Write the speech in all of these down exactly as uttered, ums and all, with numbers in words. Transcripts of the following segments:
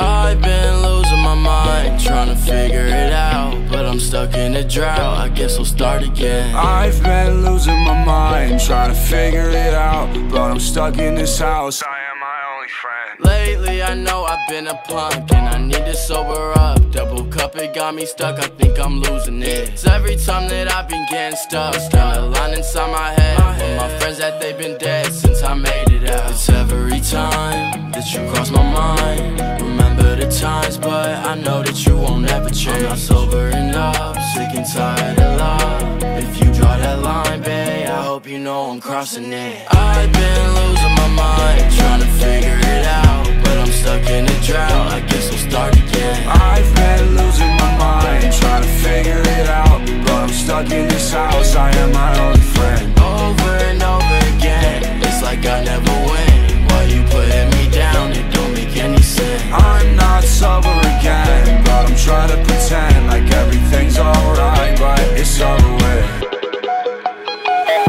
I've been losing my mind, trying to figure it out, but I'm stuck in a drought, I guess I'll start again. I've been losing my mind, trying to figure it out, but I'm stuck in this house, I am my only friend. Lately I know I've been a punk, and I need to sober up. Double cup, it got me stuck, I think I'm losing it. It's every time that I've been getting stuck, got a line inside my head, and my friends that they've been dead since I made it out. It's every time that you cross my mind, remember the times, but I know that you won't ever change. I'm not sobering up, sick and tired of love. If you draw that line, babe, I hope you know I'm crossing it. I've been losing my mind, trying to figure it out, but I'm stuck in a drought, I guess I'll start again. I've been losing my mind, trying to figure it out, but I'm stuck in this house, I am my only friend. Over and over again, it's like I never win. Why you putting me down, it don't make any sense. I'm not sober again, but I'm trying to pretend like everything's alright, but it's over with.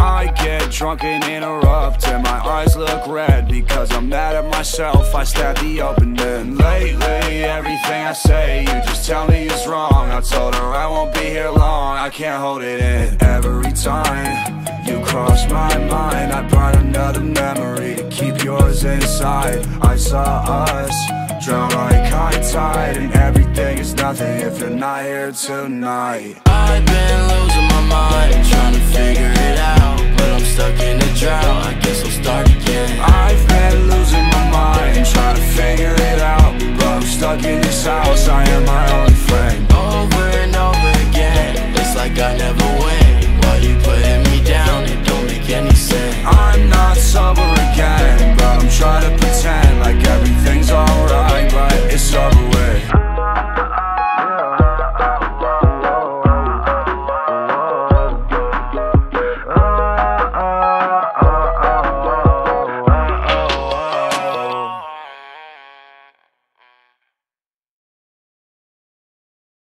I get drunk and interrupt, and my eyes look red, because I'm mad at myself, I stabbed the open end. Lately, everything I say, you just tell me it's wrong. I told her I won't be here long, I can't hold it in. Every time you cross my mind, I brought another memory to keep yours inside. I saw us drown like high tide, and everything is nothing if you're not here tonight. I've been losing my mind, trying to figure it out,